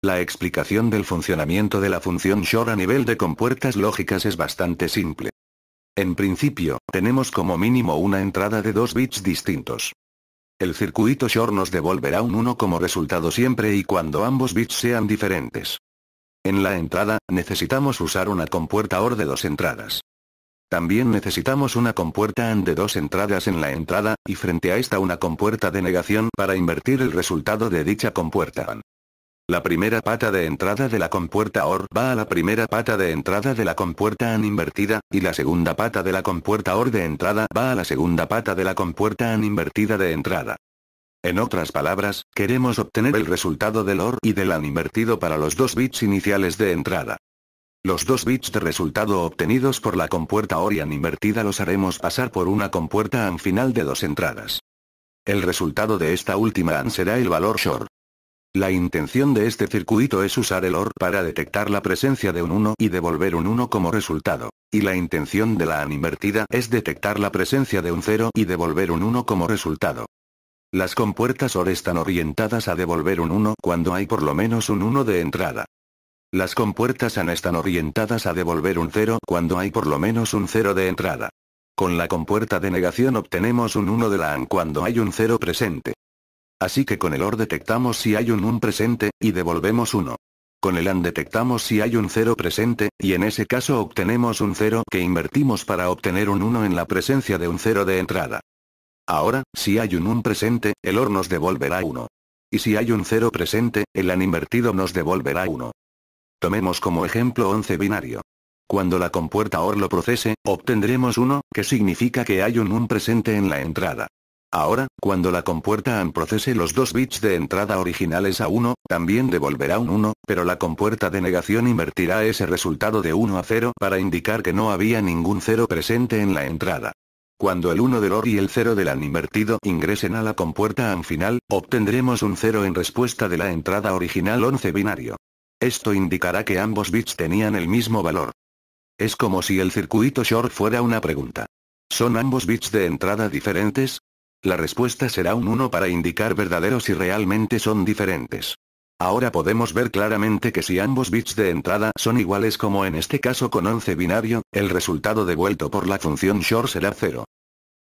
La explicación del funcionamiento de la función XOR a nivel de compuertas lógicas es bastante simple. En principio, tenemos como mínimo una entrada de 2 bits distintos. El circuito XOR nos devolverá un 1 como resultado siempre y cuando ambos bits sean diferentes. En la entrada, necesitamos usar una compuerta OR de 2 entradas. También necesitamos una compuerta AND de 2 entradas en la entrada, y frente a esta una compuerta de negación para invertir el resultado de dicha compuerta AND. La primera pata de entrada de la compuerta OR va a la primera pata de entrada de la compuerta AND invertida, y la segunda pata de la compuerta OR de entrada va a la segunda pata de la compuerta AND invertida de entrada. En otras palabras, queremos obtener el resultado del OR y del AND invertido para los 2 bits iniciales de entrada. Los 2 bits de resultado obtenidos por la compuerta OR y AND invertida los haremos pasar por una compuerta AND final de 2 entradas. El resultado de esta última AND será el valor XOR. La intención de este circuito es usar el OR para detectar la presencia de un 1 y devolver un 1 como resultado, y la intención de la AND invertida es detectar la presencia de un 0 y devolver un 1 como resultado. Las compuertas OR están orientadas a devolver un 1 cuando hay por lo menos un 1 de entrada. Las compuertas AND están orientadas a devolver un 0 cuando hay por lo menos un 0 de entrada. Con la compuerta de negación obtenemos un 1 de la AND cuando hay un 0 presente. Así que con el OR detectamos si hay un 1 presente, y devolvemos 1. Con el AND detectamos si hay un 0 presente, y en ese caso obtenemos un 0 que invertimos para obtener un 1 en la presencia de un 0 de entrada. Ahora, si hay un 1 presente, el OR nos devolverá 1. Y si hay un 0 presente, el AND invertido nos devolverá 1. Tomemos como ejemplo 11 binario. Cuando la compuerta OR lo procese, obtendremos 1, que significa que hay un 1 presente en la entrada. Ahora, cuando la compuerta AND procese los 2 bits de entrada originales a 1, también devolverá un 1, pero la compuerta de negación invertirá ese resultado de 1 a 0 para indicar que no había ningún 0 presente en la entrada. Cuando el 1 del OR y el 0 del AND invertido ingresen a la compuerta AND final, obtendremos un 0 en respuesta de la entrada original 11 binario. Esto indicará que ambos bits tenían el mismo valor. Es como si el circuito XOR fuera una pregunta. ¿Son ambos bits de entrada diferentes? La respuesta será un 1 para indicar verdadero si realmente son diferentes. Ahora podemos ver claramente que si ambos bits de entrada son iguales, como en este caso con 11 binario, el resultado devuelto por la función XOR será 0.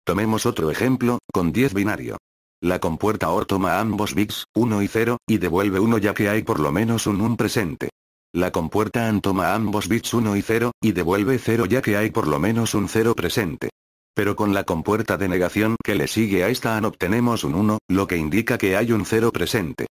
Tomemos otro ejemplo, con 10 binario. La compuerta OR toma ambos bits, 1 y 0, y devuelve 1 ya que hay por lo menos un 1 presente. La compuerta AND toma ambos bits 1 y 0, y devuelve 0 ya que hay por lo menos un 0 presente. Pero con la compuerta de negación que le sigue a esta AND obtenemos un 1, lo que indica que hay un 0 presente.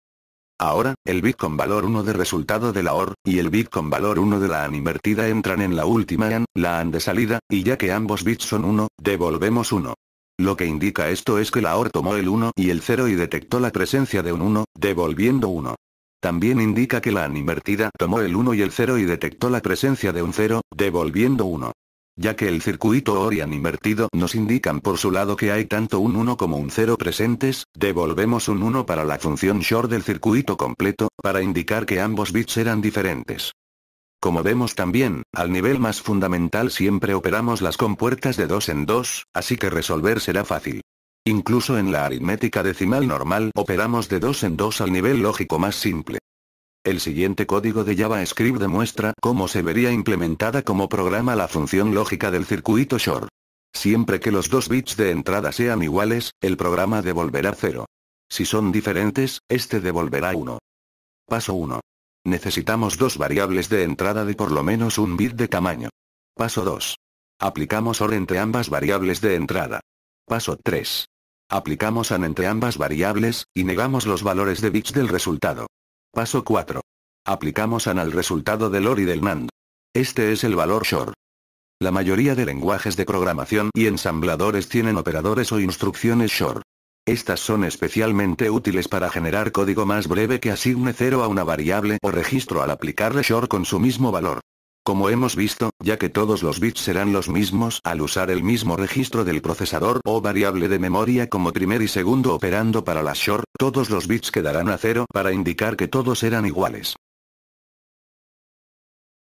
Ahora, el bit con valor 1 de resultado de la OR, y el bit con valor 1 de la AND invertida entran en la última AND, la AND de salida, y ya que ambos bits son 1, devolvemos 1. Lo que indica esto es que la OR tomó el 1 y el 0 y detectó la presencia de un 1, devolviendo 1. También indica que la AND invertida tomó el 1 y el 0 y detectó la presencia de un 0, devolviendo 1. Ya que el circuito OR y AND invertido nos indican por su lado que hay tanto un 1 como un 0 presentes, devolvemos un 1 para la función XOR del circuito completo, para indicar que ambos bits eran diferentes. Como vemos también, al nivel más fundamental siempre operamos las compuertas de 2 en 2, así que resolver será fácil. Incluso en la aritmética decimal normal operamos de 2 en 2 al nivel lógico más simple. El siguiente código de JavaScript demuestra cómo se vería implementada como programa la función lógica del circuito XOR. Siempre que los 2 bits de entrada sean iguales, el programa devolverá 0. Si son diferentes, este devolverá 1. Paso 1. Necesitamos 2 variables de entrada de por lo menos 1 bit de tamaño. Paso 2. Aplicamos OR entre ambas variables de entrada. Paso 3. Aplicamos AND entre ambas variables, y negamos los valores de bits del resultado. Paso 4. Aplicamos AND al resultado del OR y del NAND. Este es el valor XOR. La mayoría de lenguajes de programación y ensambladores tienen operadores o instrucciones XOR. Estas son especialmente útiles para generar código más breve que asigne 0 a una variable o registro al aplicarle XOR con su mismo valor. Como hemos visto, ya que todos los bits serán los mismos al usar el mismo registro del procesador o variable de memoria como primer y segundo operando para las XOR, todos los bits quedarán a 0 para indicar que todos eran iguales.